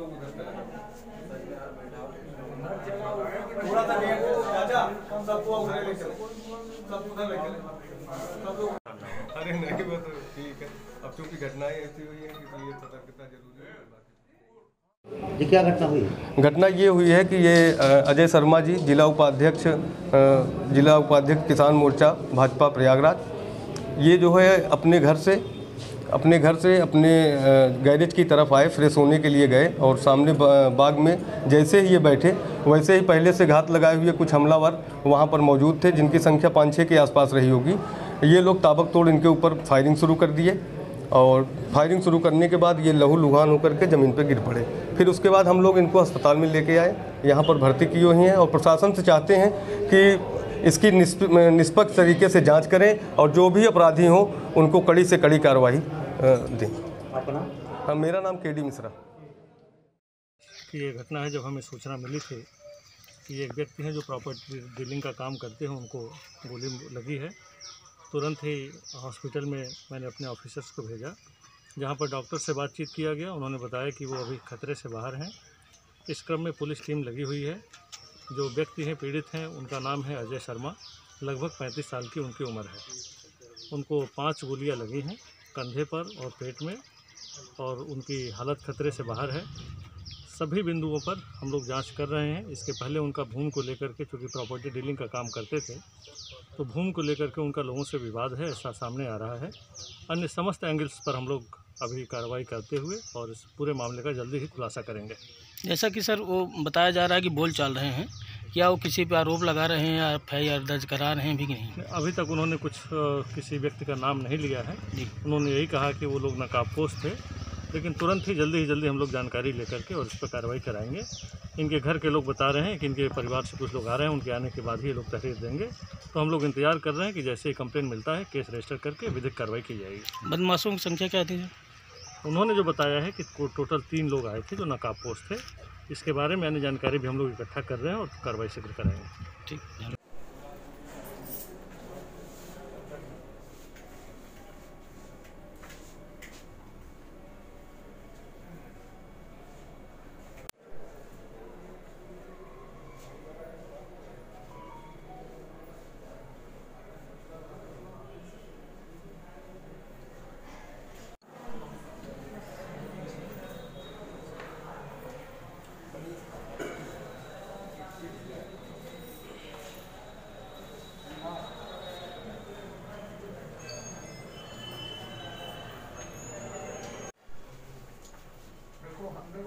अरे नहीं वो तो ठीक है, अब चूंकि घटनाएं ऐसी हुई है इसलिए सतर्कता जरूरी है। ये क्या घटना हुई? घटना ये हुई है कि ये अजय शर्मा जी जिला उपाध्यक्ष किसान मोर्चा भाजपा प्रयागराज, ये जो है अपने घर से अपने गैरेज की तरफ आए, फ्रेश होने के लिए गए और सामने बाग में जैसे ही ये बैठे वैसे ही पहले से घात लगाए हुए कुछ हमलावर वहाँ पर मौजूद थे, जिनकी संख्या 5-6 के आसपास रही होगी। ये लोग ताबड़तोड़ इनके ऊपर फायरिंग शुरू कर दिए और फायरिंग शुरू करने के बाद ये लहूलुहान होकर के ज़मीन पर गिर पड़े। फिर उसके बाद हम लोग इनको अस्पताल में लेके आए, यहाँ पर भर्ती किए हुए हैं और प्रशासन से चाहते हैं कि इसकी निष्पक्ष तरीके से जांच करें और जो भी अपराधी हों उनको कड़ी से कड़ी कार्रवाई दें। अपना हाँ, मेरा नाम के डी मिश्रा। ये घटना है, जब हमें सूचना मिली थी कि एक व्यक्ति हैं जो प्रॉपर्टी डीलिंग का काम करते हैं, उनको गोली लगी है। तुरंत ही हॉस्पिटल में मैंने अपने ऑफिसर्स को भेजा, जहां पर डॉक्टर से बातचीत किया गया। उन्होंने बताया कि वो अभी खतरे से बाहर हैं। इस क्रम में पुलिस टीम लगी हुई है। जो व्यक्ति हैं, पीड़ित हैं, उनका नाम है अजय शर्मा। लगभग 35 साल की उनकी उम्र है। उनको 5 गोलियां लगी हैं, कंधे पर और पेट में, और उनकी हालत खतरे से बाहर है। सभी बिंदुओं पर हम लोग जांच कर रहे हैं। इसके पहले उनका भूमि को लेकर के, चूँकि प्रॉपर्टी डीलिंग का काम करते थे, तो भूमि को लेकर के उनका लोगों से विवाद है, ऐसा सामने आ रहा है। अन्य समस्त एंगल्स पर हम लोग अभी कार्रवाई करते हुए और इस पूरे मामले का जल्दी ही खुलासा करेंगे। जैसा कि सर वो बताया जा रहा है कि बोल चाल रहे हैं, क्या वो किसी पे आरोप लगा रहे हैं या FIR दर्ज करा रहे हैं भी नहीं? अभी तक उन्होंने कुछ किसी व्यक्ति का नाम नहीं लिया है। उन्होंने यही कहा कि वो लोग नकाबपोश थे, लेकिन तुरंत ही जल्दी हम लोग जानकारी लेकर के और इस पर कार्रवाई कराएंगे। इनके घर के लोग बता रहे हैं कि इनके परिवार से कुछ लोग आ रहे हैं, उनके आने के बाद ही ये लोग तहरीर देंगे। तो हम लोग इंतजार कर रहे हैं कि जैसे ही कंप्लेन मिलता है केस रजिस्टर करके विधिक कार्रवाई की जाएगी। बदमाशों की संख्या क्या थी? उन्होंने जो बताया है कि टोटल 3 लोग आए थे जो नकाबपोश थे। इसके बारे में अन्य जानकारी भी हम लोग इकट्ठा कर रहे हैं और कार्रवाई शीघ्र कराएंगे। ठीक। आप लोग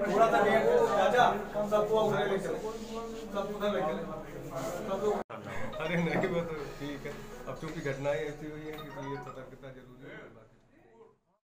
थोड़ा सा चाचा, सबको अरे नहीं वो तो ठीक है, अब चूंकि घटनाएं ऐसी हुई है इसलिए सतर्कता जरूरी है।